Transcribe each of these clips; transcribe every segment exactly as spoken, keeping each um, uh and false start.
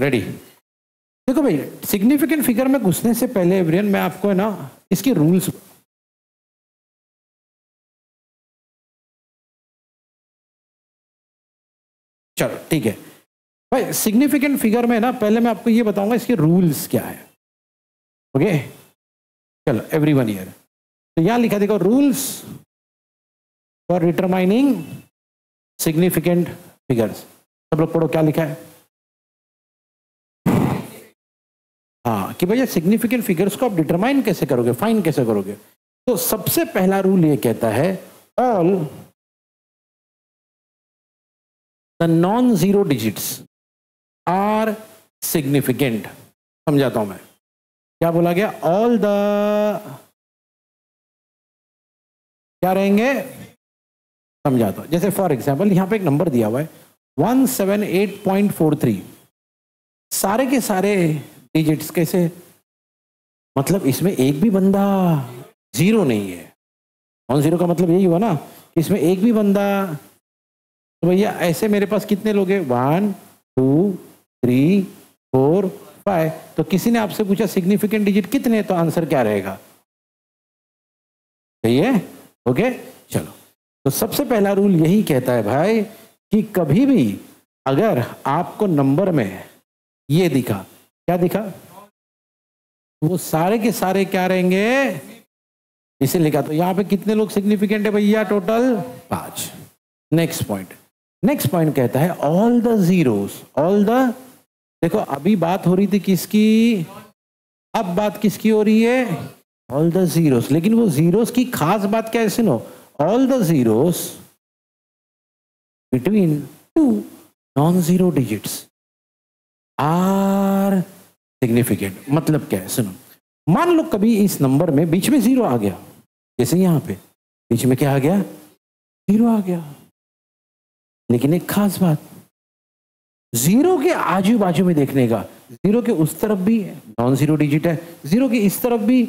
Ready. देखो भाई, significant figure में घुसने से पहले एवरियन मैं आपको है ना इसके रूल्स, चलो ठीक है भाई, सिग्निफिकेंट फिगर में ना पहले मैं आपको ये बताऊंगा इसके रूल्स क्या है। ओके चलो एवरीवन हियर, तो यहां लिखा देखो, rules for determining significant figures. सब लोग पढ़ो क्या लिखा है। हाँ कि भैया सिग्निफिकेंट फिगर्स को आप डिटरमाइन कैसे करोगे, फाइन कैसे करोगे। तो सबसे पहला रूल ये कहता है, all the non zero digits are significant. समझाता हूं मैं, क्या बोला गया, ऑल द क्या रहेंगे, समझाता हूं। जैसे फॉर एग्जांपल यहां पे एक नंबर दिया हुआ है one seven eight point four three, सारे के सारे डिजिट्स कैसे, मतलब इसमें एक भी बंदा जीरो नहीं है। नॉन जीरो का मतलब यही हुआ ना, इसमें एक भी बंदा, तो भैया ऐसे मेरे पास कितने लोग हैं, one two three four five. तो किसी ने आपसे पूछा सिग्निफिकेंट डिजिट कितने, तो आंसर क्या रहेगा, सही है। ओके चलो, तो सबसे पहला रूल यही कहता है भाई कि कभी भी अगर आपको नंबर में ये दिखा, क्या दिखा, वो सारे के सारे क्या रहेंगे, इसे लिखा। तो यहाँ पे कितने लोग सिग्निफिकेंट है भैया, टोटल पांच। नेक्स्ट पॉइंट, नेक्स्ट पॉइंट कहता है all the zeros, all the, देखो अभी बात हो रही थी किसकी, अब बात किसकी हो रही है, ऑल द जीरोस। लेकिन वो जीरोस की खास बात क्या है, सुनो, all the zeros between two non zero digits are significant. मतलब क्या है, सुनो, मान लो कभी इस नंबर में बीच में जीरो आ गया, जैसे यहां पे बीच में क्या आ गया, जीरो आ गया। लेकिन एक खास बात, जीरो के आजू बाजू में देखने का, जीरो के उस तरफ भी नॉन जीरो डिजिट है, जीरो के इस तरफ भी,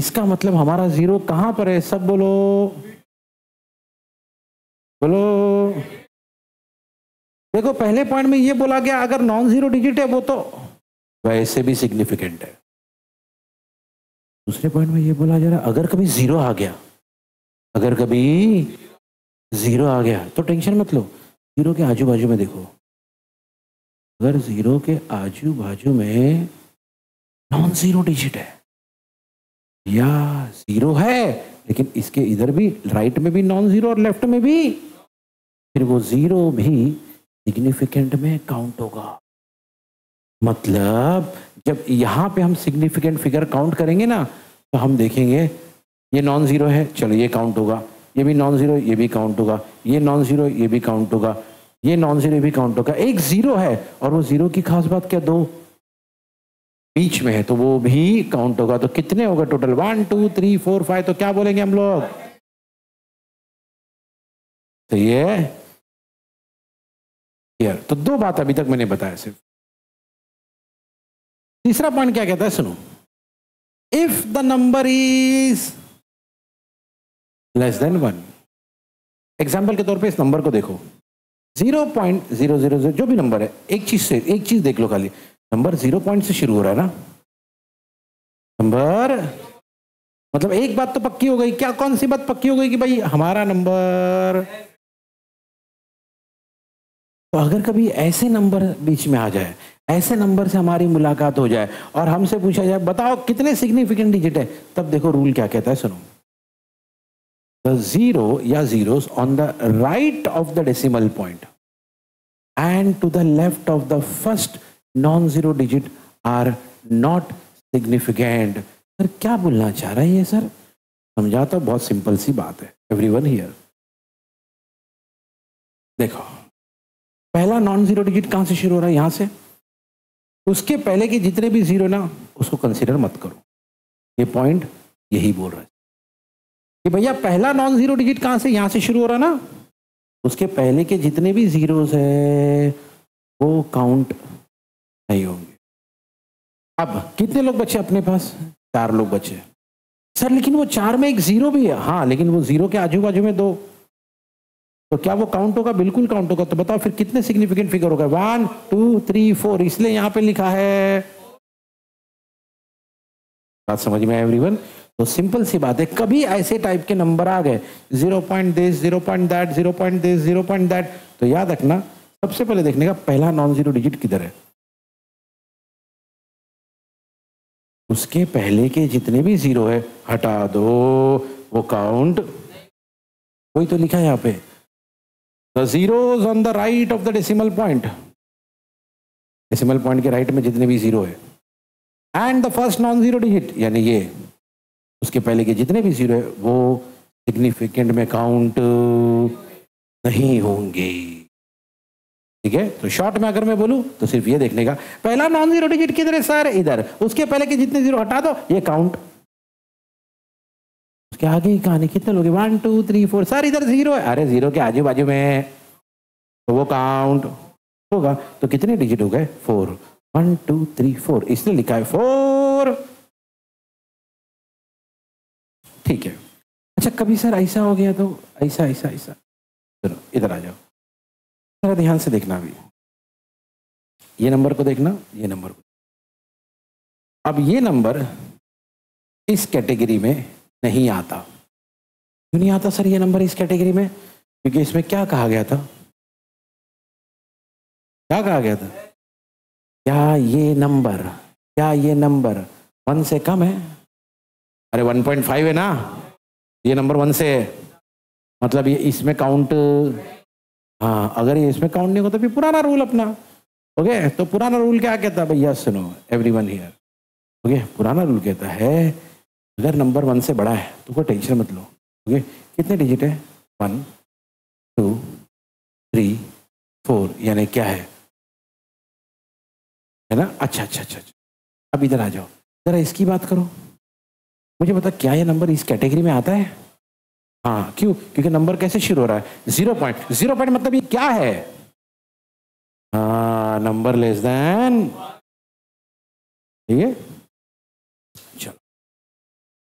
इसका मतलब हमारा जीरो कहां पर है, सब बोलो बोलो। देखो पहले पॉइंट में ये बोला गया अगर नॉन जीरो डिजिट है वो तो वैसे भी सिग्निफिकेंट है। दूसरे पॉइंट में ये बोला जा रहा है अगर कभी जीरो आ गया, अगर कभी जीरो आ गया तो टेंशन मत लो, जीरो के आजू बाजू में देखो, अगर जीरो के आजू बाजू में नॉन जीरो डिजिट है या जीरो है लेकिन इसके इधर भी, राइट में भी नॉन जीरो और लेफ्ट में भी, फिर वो जीरो भी सिग्निफिकेंट में काउंट होगा। मतलब जब यहाँ पे हम सिग्निफिकेंट फिगर काउंट करेंगे ना, तो हम देखेंगे ये नॉन जीरो है, चलो ये काउंट होगा, ये भी नॉन जीरो, ये भी काउंट होगा, ये नॉन जीरो, ये भी काउंट होगा, ये नॉन जीरो, ये भी काउंट होगा। एक जीरो है और वो जीरो की खास बात क्या, दो बीच में है तो वो भी काउंट होगा। तो कितने होगा total, one two three four five, तो क्या बोलेंगे हम लोग, तो ये यार, तो दो बात अभी तक मैंने बताया सिर्फ। तीसरा पॉइंट क्या कहता है, सुनो, if the number is less than one, example के तौर पे इस नंबर को देखो zero point zero zero zero, जो भी नंबर है, एक चीज से एक चीज देख लो खाली, नंबर जीरो पॉइंट से शुरू हो रहा है ना नंबर, मतलब एक बात तो पक्की हो गई, क्या कौन सी बात पक्की हो गई कि भाई हमारा नंबर, तो अगर कभी ऐसे नंबर बीच में आ जाए, ऐसे नंबर से हमारी मुलाकात हो जाए और हमसे पूछा जाए बताओ कितने सिग्निफिकेंट डिजिट है, तब देखो रूल क्या कहता है, सुनो, the zero ya zeros on the right of the decimal point and to the left of the first non zero digit are not significant. Sir kya bolna cha raha hai ye sir, samjhata hu, bahut simple si baat hai, everyone here. देखो पहला non zero digit कहां से शुरू हो रहा है, यहां से, उसके पहले के जितने भी जीरो ना उसको कंसीडर मत करो, ये पॉइंट यही बोल रहा है कि भैया पहला नॉन जीरो डिजिट कहां से, यहां से शुरू हो रहा ना, उसके पहले के जितने भी जीरोस है वो काउंट नहीं होंगे। अब कितने लोग बचे अपने पास, चार लोग बचे। सर लेकिन वो चार में एक जीरो भी है, हाँ लेकिन वो जीरो के आजू बाजू में दो, तो क्या वो काउंट होगा? बिल्कुल काउंट होगा। तो बताओ फिर कितने सिग्निफिकेंट फिगर हो गए? वन टू थ्री फोर, इसलिए यहाँ पे लिखा है। बात समझ में एवरीवन? तो सिंपल सी बात है, कभी ऐसे टाइप के नंबर आ गए zero point this, zero point that, zero point this, zero point that, तो याद रखना सबसे पहले देखने का पहला नॉन जीरो डिजिट किधर है। उसके पहले के जितने भी जीरो है हटा दो, वो काउंट वही तो लिखा है यहाँ पे। The zeros on the right of the decimal point, decimal point के राइट में जितने भी जीरो है, and the first non zero digit यानी ये, उसके पहले के जितने भी जीरो है वो सिग्निफिकेंट में काउंट नहीं होंगे। ठीक है, तो शॉर्ट में अगर मैं बोलूं तो सिर्फ ये देखने का पहला नॉन जीरो डिजिट किधर है सर? इधर। उसके पहले के जितने जीरो हटा दो, ये काउंट। उसके आगे ही कहानी, कितने लोग one two three four, sir इधर जीरो है, अरे जीरो के आजू बाजू में, तो वो काउंट होगा। तो कितने डिजिट हो गए? Four. One two three four, इसलिए लिखा है फोर। ठीक है। अच्छा कभी सर ऐसा हो गया तो ऐसा ऐसा ऐसा, चलो इधर आ जाओ, थोड़ा ध्यान से देखना। अभी ये नंबर को देखना, ये नंबर को। अब ये नंबर इस कैटेगरी में नहीं आता। क्यों नहीं आता सर ये नंबर इस कैटेगरी में? क्योंकि इसमें क्या कहा गया था, क्या कहा गया था? क्या ये नंबर, क्या ये नंबर वन से कम है? अरे वन पॉइंट फाइव है ना, ये नंबर वन से है, मतलब ये इसमें काउंट। हाँ, अगर ये इसमें काउंट नहीं होगा तो फिर पुराना रूल अपना। ओके, तो पुराना रूल क्या कहता है भैया? सुनो एवरीवन हियर, ओके, पुराना रूल कहता है अगर नंबर वन से बड़ा है तो कोई टेंशन मत लो। ओके, कितने डिजिट है? वन टू थ्री फोर, यानी क्या है, है ना? अच्छा अच्छा अच्छा अच्छा, अब इधर आ जाओ, जरा इसकी बात करो। मुझे बता क्या ये नंबर इस कैटेगरी में आता है? हाँ, क्यों? क्योंकि नंबर कैसे शुरू हो रहा है? Zero point. जीरो पॉइंट मतलब ये क्या है? हाँ, नंबर लेस देन। ठीक है, चलो।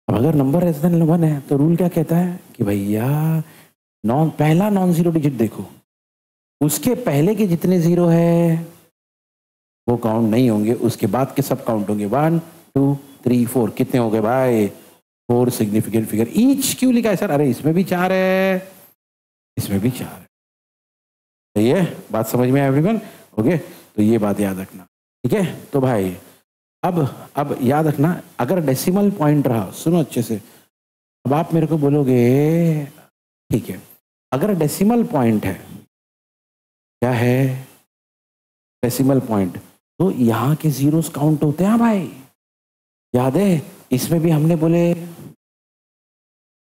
अब अगर नंबर लेस देन वन है तो रूल क्या कहता है कि भैया नॉन पहला नॉन जीरो डिजिट देखो, उसके पहले के जितने जीरो है वो काउंट नहीं होंगे, उसके बाद के सब काउंट होंगे। वन टू थ्री फोर, कितने हो गए भाई? Four significant figure each. क्यों लिखा है सर? अरे इसमें भी चार है, इसमें भी चार है। तो ये बात समझ में आई एवरीवन? ओके, तो ये बात याद रखना। ठीक है, तो भाई अब अब याद रखना, अगर डेसिमल पॉइंट रहा, सुनो अच्छे से, अब आप मेरे को बोलोगे ठीक है, अगर डेसिमल पॉइंट है, क्या है डेसिमल पॉइंट, तो यहाँ के जीरोस काउंट होते हैं भाई, याद है? इसमें भी हमने बोले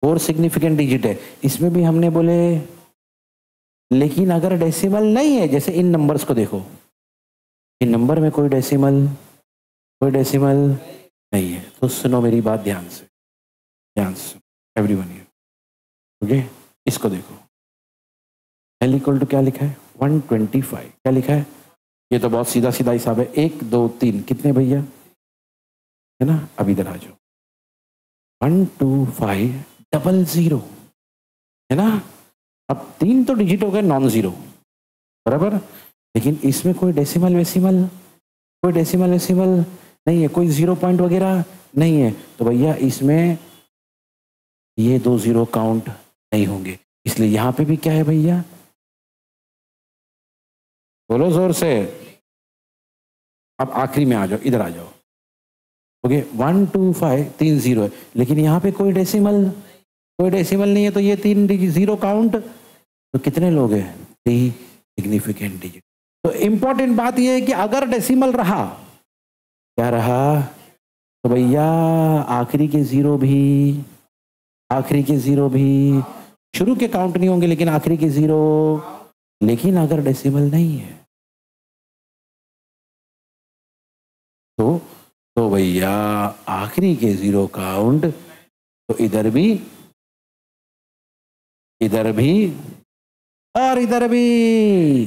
फोर सिग्निफिकेंट डिजिट है, इसमें भी हमने बोले। लेकिन अगर डेसिमल नहीं है, जैसे इन नंबर्स को देखो, इन नंबर में कोई डेसिमल, कोई डेसिमल नहीं है, तो सुनो मेरी बात ध्यान से, ध्यान से एवरीवन हियर। ओके, इसको देखो, एल इक्वल टू क्या लिखा है? One twenty five. क्या लिखा है? ये तो बहुत सीधा सीधा हिसाब है, एक दो तीन, कितने भैया, है ना? अब इधर आ जाओ, one two five double zero, है ना? अब तीन तो डिजिट हो गए नॉन जीरो, बराबर, लेकिन इसमें कोई डेसिमल वेसिमल, कोई डेसिमल वेसिमल नहीं है, कोई जीरो पॉइंट वगैरह नहीं है, तो भैया इसमें ये दो जीरो काउंट नहीं होंगे, इसलिए यहाँ पे भी क्या है भैया? बोलो जोर से। अब आखिरी में आ जाओ, इधर आ जाओ। ओके, वन टू फाइव तीन जीरो है, लेकिन यहाँ पे कोई डेसिमल, कोई डेसिमल नहीं है, तो ये तीन जीरो काउंट, तो कितने लोग हैं? Three significant digit. तो इम्पोर्टेंट बात ये है कि अगर डेसिमल रहा, क्या रहा, तो भैया आखिरी के जीरो भी, आखिरी के जीरो भी शुरू के काउंट नहीं होंगे, लेकिन आखिरी के जीरो, लेकिन अगर डेसिमल नहीं है तो तो भैया आखिरी के जीरो काउंट, तो इधर भी, इधर भी और इधर भी।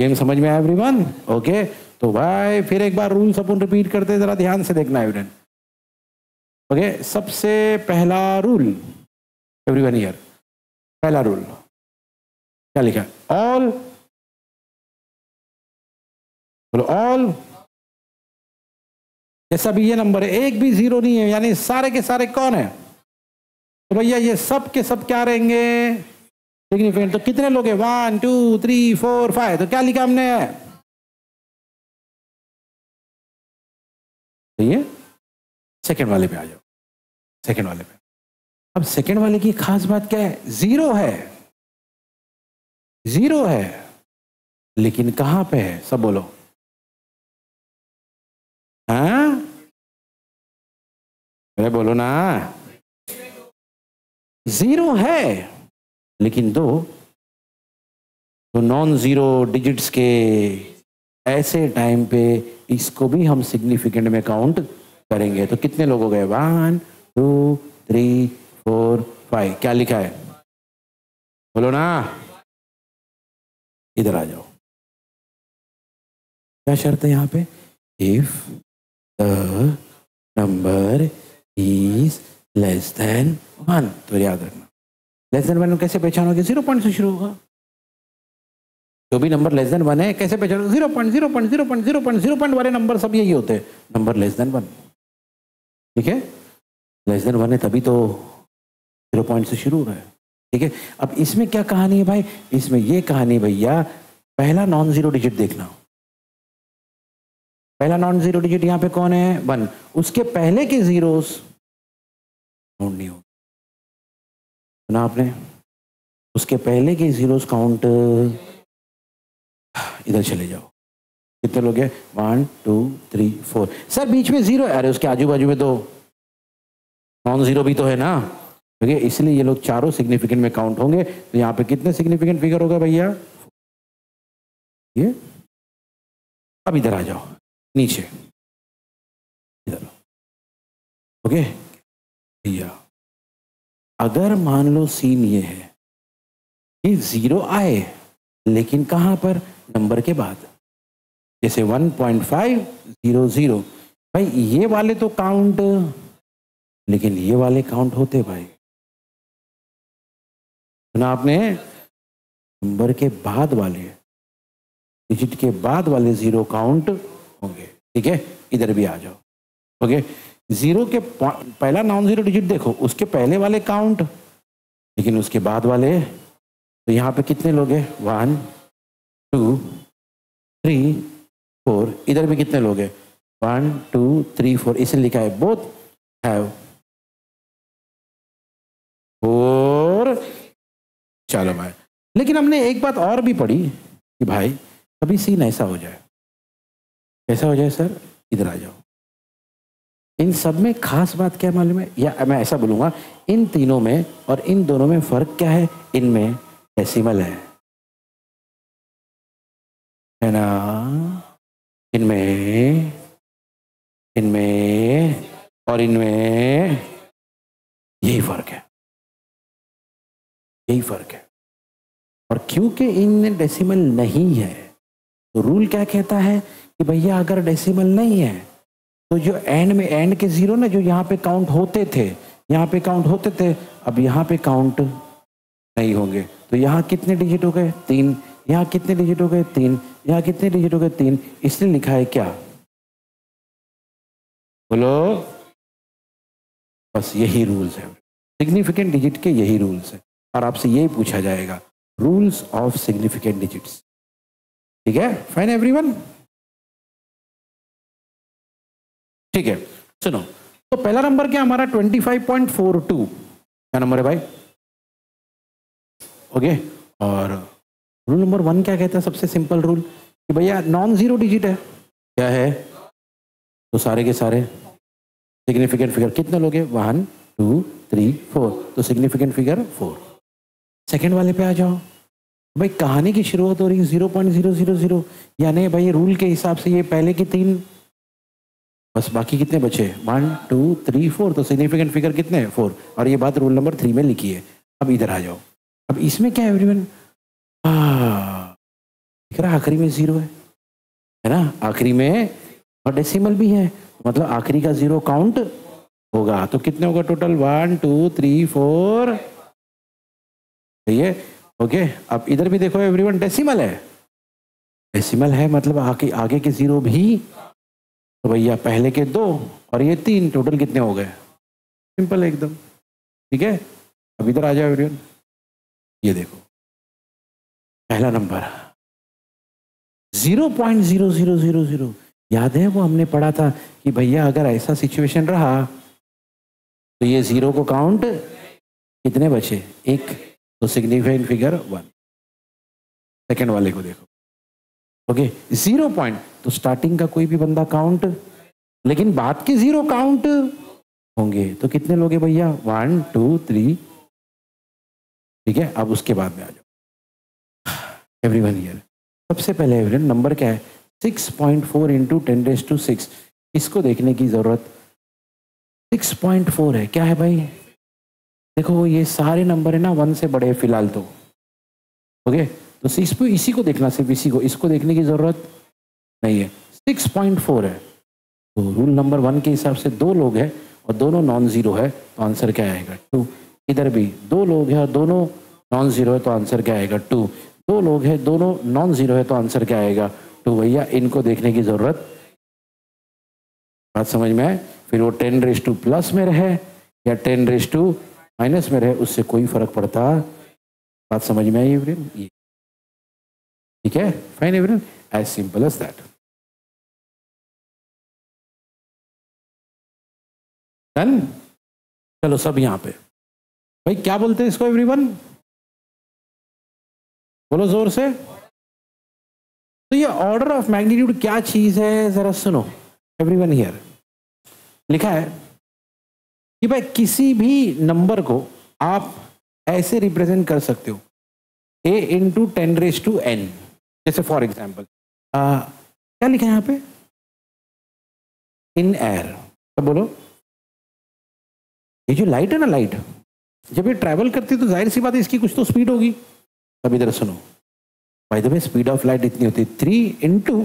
गेम समझ में आया एवरीवन? ओके, तो भाई फिर एक बार रूल्स अपन रिपीट करते हैं, जरा ध्यान से देखना एवरीवन। ओके, सबसे पहला रूल एवरीवन हियर, पहला रूल क्या लिखा है? ऑल, बोलो ऑल। जैसा भी ये नंबर है, एक भी जीरो नहीं है, यानी सारे के सारे कौन है? तो भैया ये सब के सब क्या रहेंगे? तो कितने लोग हैं? One two three four five. तो क्या लिखा हमने? ये सेकेंड वाले पे आ जाओ, सेकेंड वाले पे। अब सेकेंड वाले की खास बात क्या है? जीरो है, जीरो है, लेकिन कहां पे है? सब बोलो। हाँ अरे बोलो ना, जीरो है लेकिन दो तो नॉन जीरो डिजिट्स के ऐसे टाइम पे इसको भी हम सिग्निफिकेंट में काउंट करेंगे। तो कितने लोग हो गए? One two three four five. क्या लिखा है? बोलो ना, इधर आ जाओ। क्या शर्त है यहाँ पे? If the number is less than one. तो याद रखना, लेस देन वन कैसे पहचानोगे? जीरो पॉइंट से शुरू होगा। जो भी नंबर लेस देन वन है कैसे पहचानोगे? Zero point, zero point, zero point, zero point, zero point वाले नंबर सब यही होते हैं, नंबर लेस देन वन। ठीक है, लेस देन वन है तभी तो जीरो पॉइंट से शुरू हो रहा है। ठीक है, अब इसमें क्या कहानी है भाई? इसमें ये कहानी भैया, पहला नॉन जीरो डिजिट देखना, पहला नॉन जीरो डिजिट यहाँ पे कौन है? वन। उसके पहले के जीरोस काउंट नहीं होगा, सुना आपने? उसके पहले के जीरोस काउंट। इधर चले जाओ, कितने लोग हैं? One two three four. Sir बीच में जीरो है, अरे उसके आजू बाजू में तो नॉन जीरो भी तो है ना, क्योंकि okay, इसलिए ये लोग चारों सिग्निफिकेंट में काउंट होंगे। तो यहाँ पे कितने सिग्निफिकेंट फिगर होगा भैया? ये। अब इधर आ जाओ, नीचे इधर। ओके भैया, अगर मान लो सीन ये है कि जीरो आए लेकिन कहाँ पर? नंबर के बाद, जैसे one point five zero zero. भाई ये वाले तो काउंट, लेकिन ये वाले काउंट होते भाई, सुना आपने? नंबर के बाद वाले, डिजिट के बाद वाले जीरो काउंट होंगे। ठीक है, इधर भी आ जाओ। ओके, जीरो के पहला नॉन जीरो डिजिट देखो, उसके पहले वाले काउंट लेकिन उसके बाद वाले। तो यहाँ पे कितने लोग हैं? One two three four. इधर भी कितने लोग हैं? One two three four. इसे लिखा है बोथ हैव और चलो भाई। लेकिन हमने एक बात और भी पढ़ी कि भाई कभी सीन ऐसा हो जाए, कैसा हो जाए सर? इधर आ जाओ। इन सब में खास बात क्या मालूम है? या मैं ऐसा बोलूँगा, इन तीनों में और इन दोनों में फ़र्क क्या है? इनमें डेसिमल है, है ना? इनमें, इनमें और इनमें यही फ़र्क है, यही फर्क है। और क्योंकि इनमें डेसिमल नहीं है, तो रूल क्या कहता है कि भैया अगर डेसिमल नहीं है तो जो एंड में, एंड के जीरो ना, जो यहाँ पे काउंट होते थे, यहाँ पे काउंट होते थे, अब यहाँ पे काउंट नहीं होंगे। तो यहाँ कितने डिजिट हो गए? तीन। यहाँ कितने डिजिट हो गए? तीन। यहाँ कितने डिजिट हो गए? तीन। इसलिए लिखा है क्या? बोलो, बस यही रूल्स है सिग्निफिकेंट डिजिट के, यही रूल्स है। और आपसे यही पूछा जाएगा, रूल्स ऑफ सिग्निफिकेंट डिजिट्स। ठीक है, फाइन एवरीवन? ठीक है, सुनो। तो पहला नंबर क्या हमारा? पच्चीस पॉइंट फोर टू। क्या नंबर है भाई? ओके, और रूल नंबर वन क्या कहता है? सबसे सिंपल रूल कि भैया नॉन जीरो डिजिट है, क्या है तो सारे के सारे सिग्निफिकेंट फिगर। कितने लोग हैं? One two three four. तो सिग्निफिकेंट फिगर फोर। सेकेंड वाले पे आ जाओ भाई। कहानी की शुरुआत हो रही है zero point zero zero zero, यानी भाई रूल के हिसाब से ये पहले की तीन, बस बाकी कितने बचे? One two three four. तो सिग्निफिकेंट फिगर कितने हैं? फोर। और ये बात रूल नंबर थ्री में लिखी है। अब इधर आ जाओ। अब इसमें क्या है एवरीवन? दिख रहा आखिरी में जीरो है, है ना? आखिरी में, और डेसिमल भी है, मतलब आखिरी का जीरो काउंट होगा। तो कितने होगा total? One two three four. ये ओके okay? अब इधर भी देखो एवरीवन डेसिमल है, डेसिमल है मतलब आगे आगे के जीरो भी, तो भैया पहले के दो और ये तीन, टोटल कितने हो गए? सिंपल है एकदम, ठीक है। अब इधर आ जाओ एवरीवन, ये देखो पहला number zero point zero zero zero zero, याद है वो हमने पढ़ा था कि भैया अगर ऐसा सिचुएशन रहा तो ये जीरो को काउंट, कितने बचे? एक, तो सिग्निफिकेंट फिगर वन। सेकेंड वाले को देखो, ओके जीरो पॉइंट, तो स्टार्टिंग का कोई भी बंदा काउंट, लेकिन बाद के जीरो काउंट होंगे, तो कितने लोगे भैया? वन टू थ्री, ठीक है। अब उसके बाद में आ जाओ एवरीवन हियर, सबसे पहले एवरीवन नंबर क्या है? Six point four into ten raise to six, इसको देखने की जरूरत, सिक्स पॉइंट फोर है, क्या है भाई? देखो ये सारे नंबर है ना वन से बड़े फिलहाल तो, ओके, तो सिक्स पे इसी को देखना, सिर्फ इसी को, इसको देखने की जरूरत नहीं है। सिक्स पॉइंट फोर है, तो रूल नंबर वन के हिसाब से दो लोग हैं और दोनों नॉन जीरो है, तो आंसर क्या आएगा? टू। इधर भी दो लोग हैं और दोनों नॉन जीरो है, तो आंसर क्या आएगा? टू। दो लोग हैं दोनों नॉन जीरो है, तो आंसर क्या आएगा? टू। भैया इनको देखने की जरूरत, बात समझ में आए? फिर वो टेन रेज टू प्लस में रहे या टेन रेज टू माइनस में रहे, उससे कोई फर्क पड़ता, बात समझ में आई एवरीवन? ये ठीक है, fine everyone, as simple as that, done. चलो सब यहाँ पे भाई क्या बोलते हैं इसको एवरीवन? बोलो जोर से। तो ये ऑर्डर ऑफ मैग्नीट्यूड क्या चीज है, जरा सुनो एवरीवन हियर। लिखा है कि भाई किसी भी नंबर को आप ऐसे रिप्रेजेंट कर सकते हो, a into ten raise to n, जैसे फॉर एग्जाम्पल क्या लिखा है यहाँ पे? इन एयर, तो बोलो ये जो लाइट है ना, लाइट जब ये ट्रैवल करती है तो जाहिर सी बात है इसकी कुछ तो स्पीड होगी। अब इधर सुनो, by the way speed of light इतनी होती है three into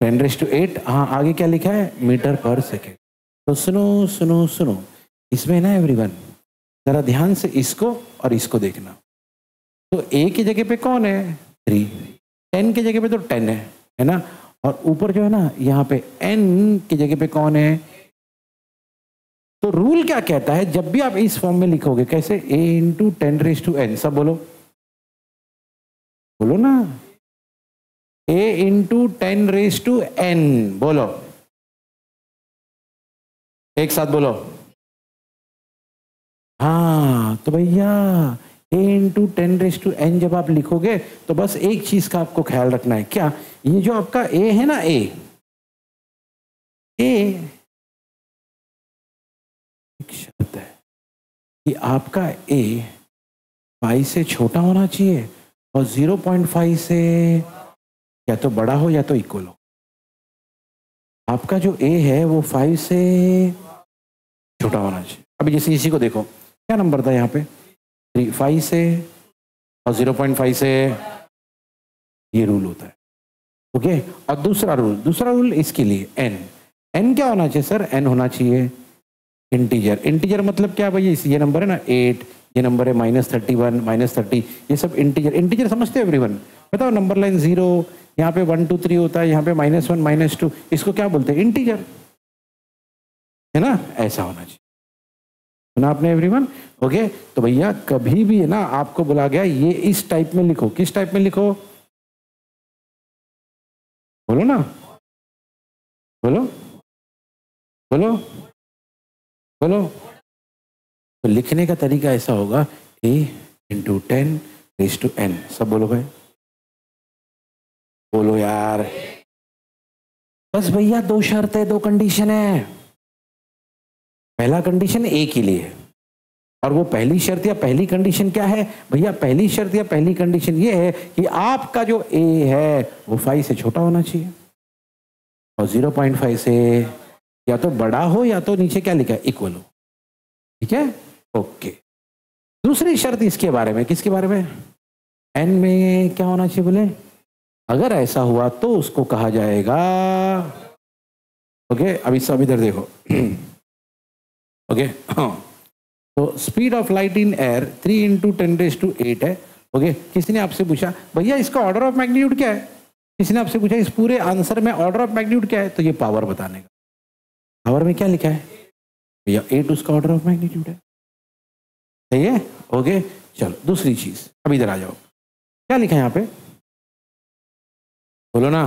ten raise to eight, हाँ आगे क्या लिखा है? मीटर पर सेकेंड। तो सुनो सुनो सुनो, इसमें ना एवरीवन जरा ध्यान से इसको और इसको देखना। तो ए की जगह पे कौन है? थ्री। टेन की जगह पे तो टेन है, है ना? और ऊपर जो है ना यहाँ पे एन की जगह पे कौन है? तो रूल क्या कहता है, जब भी आप इस फॉर्म में लिखोगे, कैसे? A into ten raise to n, सब बोलो बोलो ना, a into ten raise to n, बोलो एक साथ बोलो, हाँ। तो भैया a into ten raise to n जब आप लिखोगे तो बस एक चीज का आपको ख्याल रखना है, क्या? ये जो आपका a है ना, a a एक शर्त है कि आपका a पाई से छोटा होना चाहिए और जीरो पॉइंट फाइव से या तो बड़ा हो या तो इक्वल हो। आपका जो a है वो फाइव से छोटा होना चाहिए। अभी जैसे इसी को देखो, क्या नंबर था यहाँ पे? थ्री। फाइव से और जीरो पॉइंट फाइव से, ये रूल होता है, ओके। और दूसरा रूल, दूसरा रूल इसके लिए n, n क्या होना चाहिए सर? n होना चाहिए इंटीजर। इंटीजर मतलब क्या भैया? ये नंबर है ना एट, ये नंबर है minus thirty one, minus thirty, ये सब इंटीजर। इंटीजर समझते हो एवरीवन? बताओ, नंबर लाइन जीरो, यहाँ पे वन टू थ्री होता है, यहाँ पे माइनस वन माइनस टू, इसको क्या बोलते हैं? इंटीजर, है ना? ऐसा होना चाहिए, सुना आपने एवरीवन? ओके, तो भैया कभी भी है ना आपको बोला गया ये इस टाइप में लिखो, किस टाइप में लिखो? बोलो ना, बोलो बोलो बोलो। तो लिखने का तरीका ऐसा होगा, a into ten raise to n, सब बोलो भाई, बोलो यार। बस भैया दो शर्त है, दो कंडीशन है। पहला कंडीशन ए के लिए, और वो पहली शर्त या पहली कंडीशन क्या है भैया? पहली शर्त या पहली कंडीशन ये है कि आपका जो ए है वो फाइव से छोटा होना चाहिए और जीरो पॉइंट फाइव से या तो बड़ा हो या तो नीचे क्या लिखा है? इक्वल हो, ठीक है, ओके। दूसरी शर्त इसके बारे में, किसके बारे में? एन में क्या होना चाहिए? बोले अगर ऐसा हुआ तो उसको कहा जाएगा, ओके। अभी सब इधर देखो, ओके, हाँ। तो speed of light in air three into ten raise to eight है, ओके okay? किसी ने आपसे पूछा भैया इसका ऑर्डर ऑफ मैग्नीट्यूड क्या है, किसी ने आपसे पूछा इस पूरे आंसर में ऑर्डर ऑफ मैग्नीट्यूड क्या है, तो ये पावर बताने का। पावर में क्या लिखा है भैया, एट उसका ऑर्डर ऑफ मैग्नीट्यूड है, सही है ओके। चलो दूसरी चीज, अब इधर आ जाओ, क्या लिखा है यहाँ पे बोलो ना।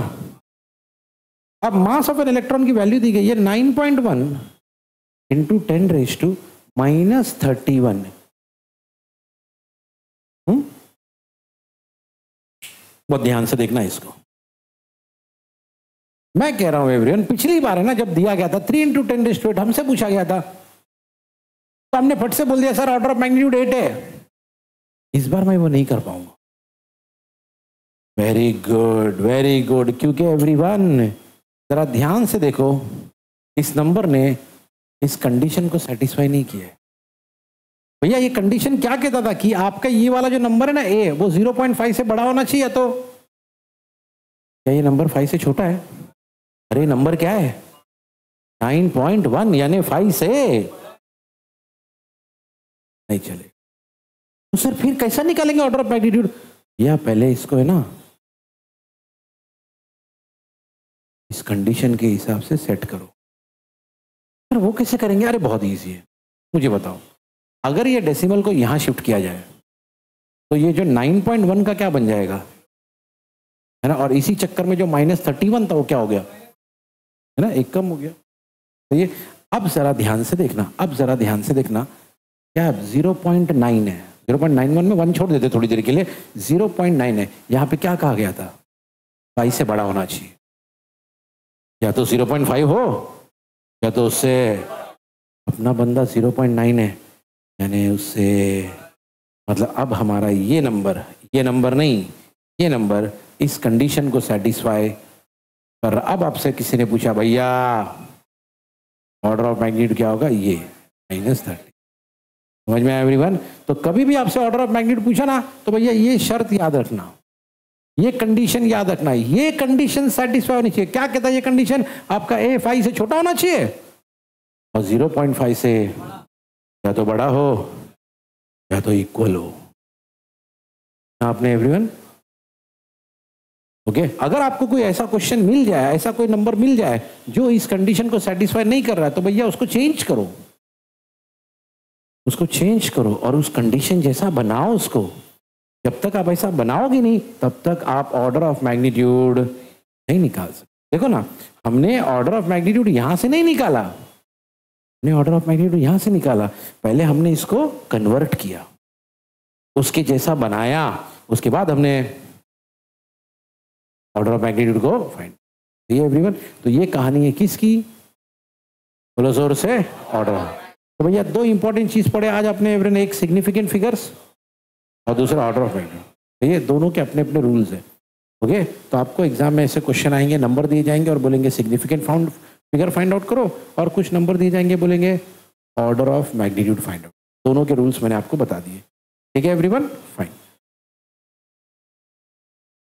अब मास ऑफ एन इलेक्ट्रॉन की वैल्यू दी गई है nine point one into ten raise to minus thirty one बहुत ध्यान से देखना इसको। मैं कह रहा हूं एवरीवन, पिछली बार है ना जब दिया गया था three into ten raise to eight हमसे पूछा गया था, तो हमने फट से बोल दिया sir order of magnitude eight है। इस बार मैं वो नहीं कर पाऊंगा। वेरी गुड वेरी गुड, क्योंकि एवरीवन जरा ध्यान से देखो, इस नंबर ने इस कंडीशन को सेटिस्फाई नहीं किया है। भैया ये कंडीशन क्या कहता था कि आपका ये वाला जो नंबर है ना ए, वो ज़ीरो पॉइंट फाइव से बड़ा होना चाहिए। तो क्या ये नंबर फाइव से छोटा है? अरे नंबर क्या है नाइन पॉइंट वन, यानी फाइव से नहीं चलेगा। तो सर फिर कैसा निकालेंगे ऑर्डर ऑफ मैग्नीट्यूड? या पहले इसको है ना इस कंडीशन के हिसाब से सेट करो। सर वो कैसे करेंगे? अरे बहुत ईजी है, मुझे बताओ अगर ये डेसिमल को यहाँ शिफ्ट किया जाए तो ये जो नाइन पॉइंट वन का क्या बन जाएगा, है ना, और इसी चक्कर में जो माइनस थर्टी वन था वो क्या हो गया, है ना, एक कम हो गया। तो ये अब जरा ध्यान से देखना, अब जरा ध्यान से देखना क्या जीरो पॉइंट नाइन है, ज़ीरो पॉइंट नाइन वन में वन छोड़ देते थोड़ी देर के लिए, ज़ीरो पॉइंट नाइन है। यहाँ पे क्या कहा गया था, फाइव से बड़ा होना चाहिए, या तो ज़ीरो पॉइंट फाइव हो या तो उससे। अपना बंदा ज़ीरो पॉइंट नाइन है, यानी उससे मतलब अब हमारा ये नंबर, ये नंबर नहीं, ये नंबर इस कंडीशन को सेटिस्फाई कर। अब आपसे किसी ने पूछा भैया ऑर्डर ऑफ मैग्नीट्यूड क्या होगा, ये माइनस थर्टी। समझ में आया एवरीवन? तो कभी भी आपसे ऑर्डर ऑफ मैग्नीट्यूड पूछा ना तो भैया ये शर्त याद रखना, ये कंडीशन याद रखना, ये कंडीशन सेटिस्फाई होनी चाहिए। क्या कहता है ये कंडीशन? आपका ए फाइव से छोटा होना चाहिए और जीरो पॉइंट फाइव से या तो बड़ा हो या तो इक्वल हो। आपने एवरीवन ओके, अगर आपको कोई ऐसा क्वेश्चन मिल जाए, ऐसा कोई नंबर मिल जाए जो इस कंडीशन को सेटिस्फाई नहीं कर रहा है, तो भैया उसको चेंज करो, उसको चेंज करो और उस कंडीशन जैसा बनाओ उसको। जब तक आप ऐसा बनाओगे नहीं तब तक आप ऑर्डर ऑफ मैग्नीट्यूड नहीं निकाल सकते। देखो ना, हमने ऑर्डर ऑफ मैग्नीट्यूड यहाँ से नहीं निकाला, हमने ऑर्डर ऑफ मैग्नीट्यूड यहाँ से निकाला। पहले हमने इसको कन्वर्ट किया, उसके जैसा बनाया, उसके बाद हमने ऑर्डर ऑफ मैग्नीट्यूड को फाइंड। ये एवरीवन तो ये कहानी है किसकी, बोलो जोर से, ऑर्डर। तो भैया दो इंपॉर्टेंट चीज पढ़े आज अपने एवरीवन, एक सिग्निफिकेंट फिगर्स और दूसरा ऑर्डर ऑफ मैग्नीट्यूड। ये दोनों के अपने अपने रूल्स हैं ओके। तो आपको एग्जाम में ऐसे क्वेश्चन आएंगे, नंबर दिए जाएंगे और बोलेंगे significant found figure find out करो, और कुछ नंबर दिए जाएंगे बोलेंगे order of magnitude find out. दोनों के रूल्स मैंने आपको बता दिए, ठीक है एवरीवन? फाइन।